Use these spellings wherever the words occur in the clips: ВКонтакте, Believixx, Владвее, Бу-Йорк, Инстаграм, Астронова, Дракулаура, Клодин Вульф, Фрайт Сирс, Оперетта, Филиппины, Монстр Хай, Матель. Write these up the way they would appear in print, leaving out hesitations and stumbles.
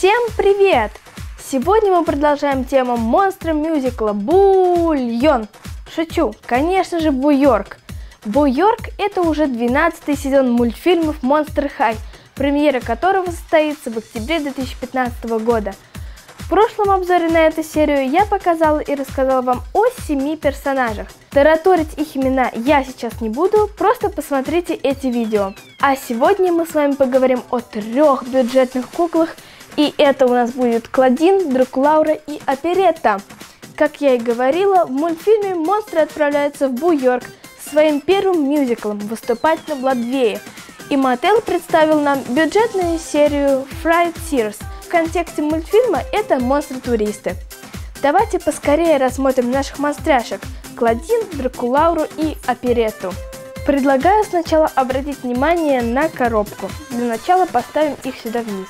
Всем привет! Сегодня мы продолжаем тему монстра мюзикла Бульон. Шучу, конечно же, Бу-Йорк. Бу-Йорк — это уже 12-й сезон мультфильмов Монстр Хай, премьера которого состоится в октябре 2015 года. В прошлом обзоре на эту серию я показала и рассказала вам о 7 персонажах. Тараторить их имена я сейчас не буду, просто посмотрите эти видео. А сегодня мы с вами поговорим о 3 бюджетных куклах, и это у нас будет Клодин, Дракулаура и Оперетта. Как я и говорила, в мультфильме монстры отправляются в Бу-Йорк со своим первым мюзиклом выступать на Владвее. И Матель представил нам бюджетную серию «Фрайт Сирс». В контексте мультфильма это монстры-туристы. Давайте поскорее рассмотрим наших монстряшек – Клодин, Дракулауру и Оперетту. Предлагаю сначала обратить внимание на коробку. Для начала поставим их сюда вниз.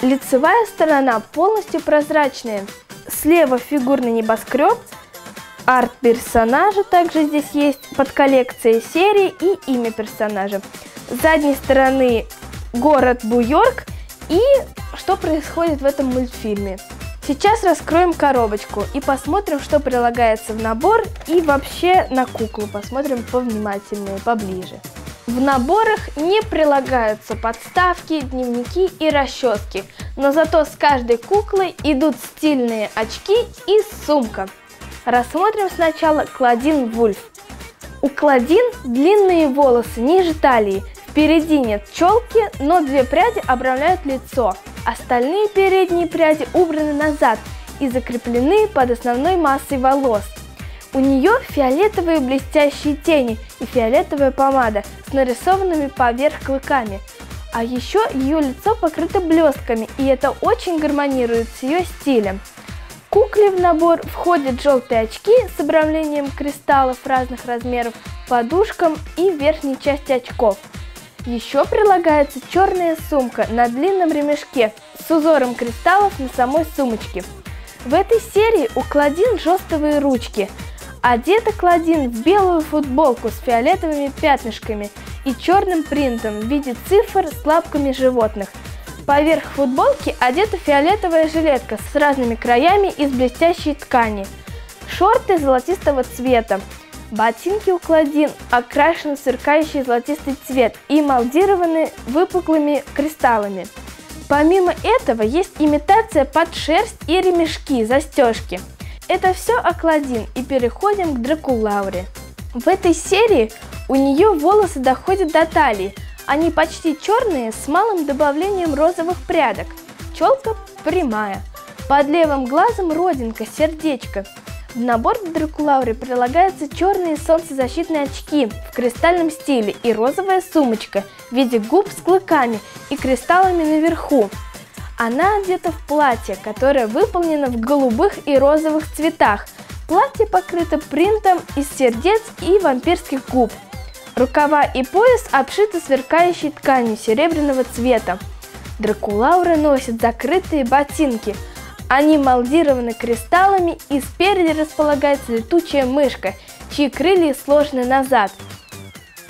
Лицевая сторона полностью прозрачная. Слева фигурный небоскреб. Арт персонажа также здесь есть, под коллекцией серии и имя персонажа. С задней стороны город Бу-Йорк и что происходит в этом мультфильме. Сейчас раскроем коробочку и посмотрим, что прилагается в набор, и вообще на куклу посмотрим повнимательнее, поближе. В наборах не прилагаются подставки, дневники и расчески, но зато с каждой куклой идут стильные очки и сумка. Рассмотрим сначала Клодин Вульф. У Клодин длинные волосы ниже талии, впереди нет челки, но 2 пряди обрамляют лицо. Остальные передние пряди убраны назад и закреплены под основной массой волос. У нее фиолетовые блестящие тени и фиолетовая помада с нарисованными поверх клыками. А еще ее лицо покрыто блестками, и это очень гармонирует с ее стилем. Кукле в набор входят желтые очки с обрамлением кристаллов разных размеров, подушкам и верхней части очков. Еще прилагается черная сумка на длинном ремешке с узором кристаллов на самой сумочке. В этой серии у Клодин жестовые ручки. Одета Клодин в белую футболку с фиолетовыми пятнышками и черным принтом в виде цифр с лапками животных. Поверх футболки одета фиолетовая жилетка с разными краями из блестящей ткани. Шорты золотистого цвета. Ботинки у Клодин окрашены в сверкающий золотистый цвет и молдированы выпуклыми кристаллами. Помимо этого есть имитация под шерсть и ремешки, застежки. Это все о Клодин, и переходим к Дракулауре. В этой серии у нее волосы доходят до талии. Они почти черные, с малым добавлением розовых прядок. Челка прямая. Под левым глазом родинка, сердечко. В набор к Дракулауре прилагаются черные солнцезащитные очки в кристальном стиле и розовая сумочка в виде губ с клыками и кристаллами наверху. Она одета в платье, которое выполнено в голубых и розовых цветах. Платье покрыто принтом из сердец и вампирских губ. Рукава и пояс обшиты сверкающей тканью серебряного цвета. Дракулаура носит закрытые ботинки. Они молдированы кристаллами, и спереди располагается летучая мышка, чьи крылья сложены назад.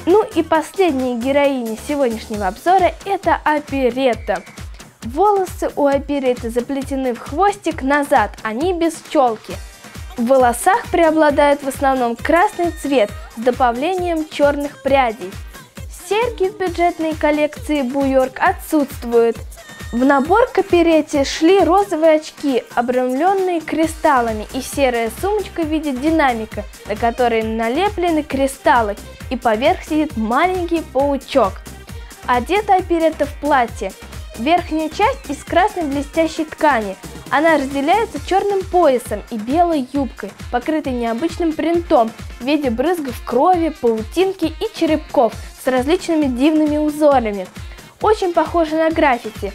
Ну и последняя героиня сегодняшнего обзора – это Оперетта. Волосы у Оперетты заплетены в хвостик назад, они без челки. В волосах преобладает в основном красный цвет с добавлением черных прядей. Серьги в бюджетной коллекции Бу-Йорк отсутствуют. В набор к Оперетте шли розовые очки, обрамленные кристаллами, и серая сумочка в виде динамика, на которой налеплены кристаллы, и поверх сидит маленький паучок. Одета Оперетта в платье. Верхняя часть из красной блестящей ткани. Она разделяется черным поясом и белой юбкой, покрытой необычным принтом в виде брызгов крови, паутинки и черепков с различными дивными узорами. Очень похоже на граффити.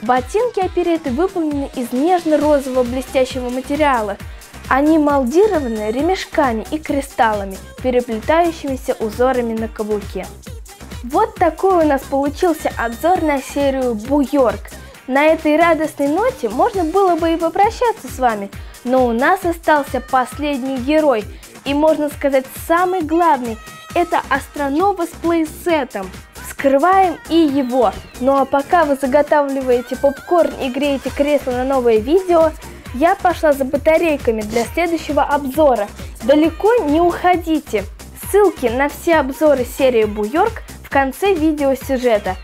Ботинки Оперетты выполнены из нежно-розового блестящего материала. Они молдированы ремешками и кристаллами, переплетающимися узорами на каблуке. Вот такой у нас получился обзор на серию Бу-Йорк. На этой радостной ноте можно было бы и попрощаться с вами, но у нас остался последний герой, и можно сказать самый главный – это Астронова с плейсетом. С открываем и его. Ну а пока вы заготавливаете попкорн и греете кресло на новое видео, я пошла за батарейками для следующего обзора. Далеко не уходите. Ссылки на все обзоры серии Бу-Йорк в конце видеосюжета.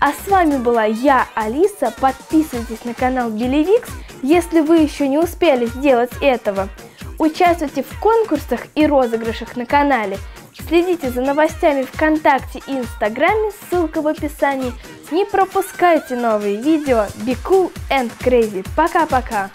А с вами была я, Алиса. Подписывайтесь на канал Believixx, если вы еще не успели сделать этого. Участвуйте в конкурсах и розыгрышах на канале. Следите за новостями ВКонтакте и Инстаграме, ссылка в описании. Не пропускайте новые видео. Be cool and crazy. Пока-пока!